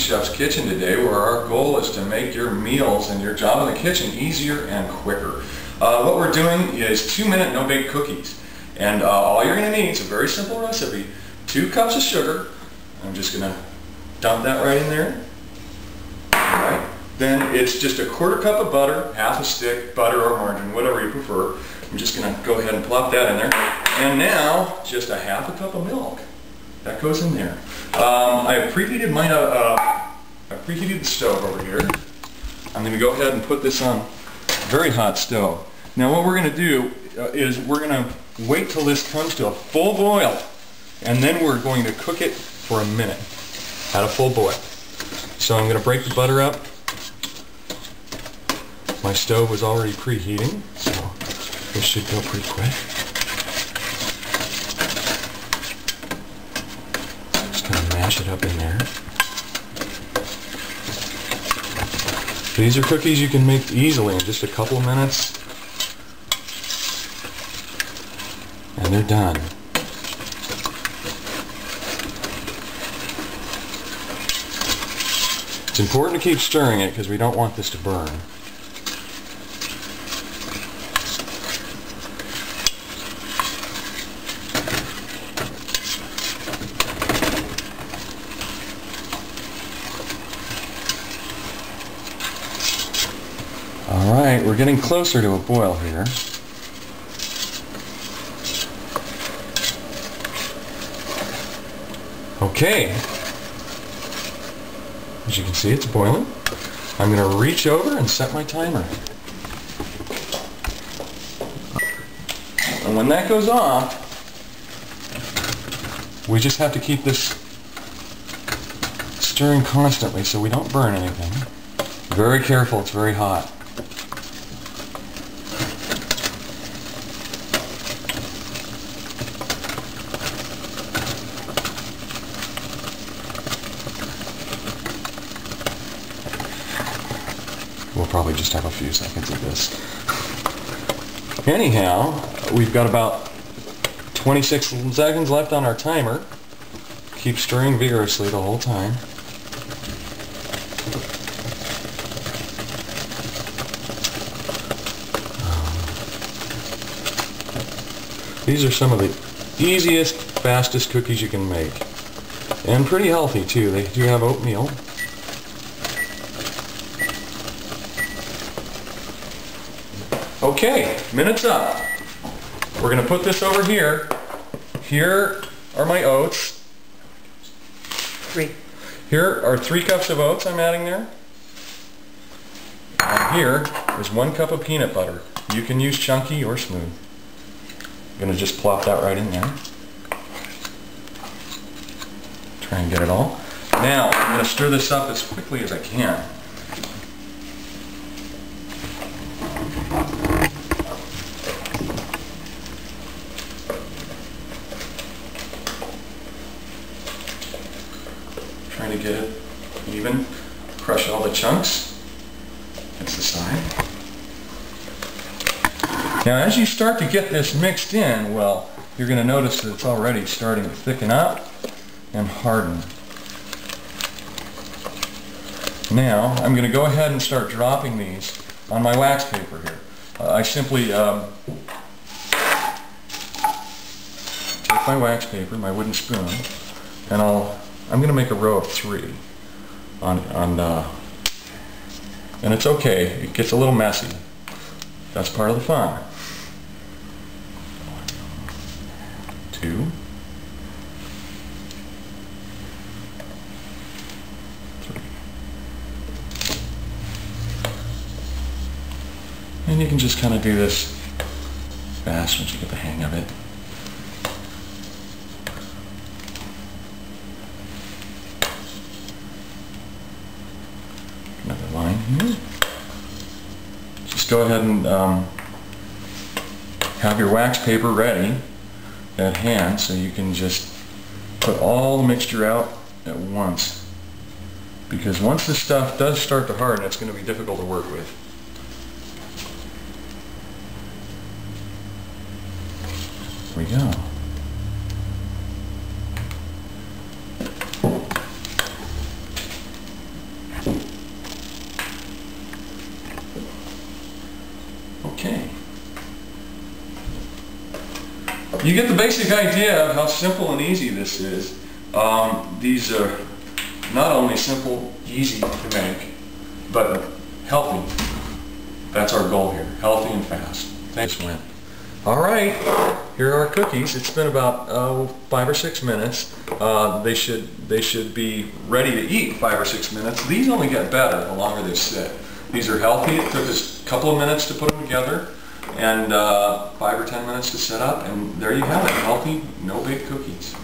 Chef's Kitchen today, where our goal is to make your meals and your job in the kitchen easier and quicker. What we're doing is 2-minute no-bake cookies, and all you're going to need is a very simple recipe: 2 cups of sugar. I'm just going to dump that right in there. All right. Then it's just a 1/4 cup of butter, half a stick, butter or margarine, whatever you prefer. I'm just going to go ahead and plop that in there. And now, just a 1/2 cup of milk. That goes in there. I preheated mine. I preheated the stove over here. I'm going to go ahead and put this on a very hot stove. Now what we're going to do is we're going to wait till this comes to a full boil, and then we're going to cook it for a minute at a full boil. So I'm going to break the butter up. My stove was already preheating, so this should go pretty quick. It up in there. These are cookies you can make easily in just a couple of minutes, and they're done. It's important to keep stirring it because we don't want this to burn. Alright, we're getting closer to a boil here. Okay. As you can see, it's boiling. I'm going to reach over and set my timer. And when that goes off, we just have to keep this stirring constantly so we don't burn anything. Very careful, it's very hot. We'll probably just have a few seconds of this. Anyhow, we've got about 26 seconds left on our timer. Keep stirring vigorously the whole time. These are some of the easiest, fastest cookies you can make. And pretty healthy too. They do have oatmeal. Okay, minute's up. We're going to put this over here. Here are my oats. Here are 3 cups of oats I'm adding there. And here is 1 cup of peanut butter. You can use chunky or smooth. I'm going to just plop that right in there. Try and get it all. Now, I'm going to stir this up as quickly as I can. Trying to get it even. Crush all the chunks. That's the side. Now as you start to get this mixed in, well, you're going to notice that it's already starting to thicken up and harden. Now I'm going to go ahead and start dropping these on my wax paper here. I simply take my wax paper, my wooden spoon, and I'm going to make a row of 3 and it's okay, it gets a little messy. That's part of the fun. 2, 3. And you can just kind of do this fast once you get the hang of it. Another line here. Go ahead and have your wax paper ready at hand so you can just put all the mixture out at once, because once this stuff does start to harden, it's going to be difficult to work with. There we go. You get the basic idea of how simple and easy this is. These are not only simple, easy to make, but healthy. That's our goal here, healthy and fast. Thanks, Lynn. All right, here are our cookies. It's been about 5 or 6 minutes. They should be ready to eat in 5 or 6 minutes. These only get better the longer they sit. These are healthy. It took us a couple of minutes to put them together, and 5 or 10 minutes to set up, and there you have it, healthy, no-bake cookies.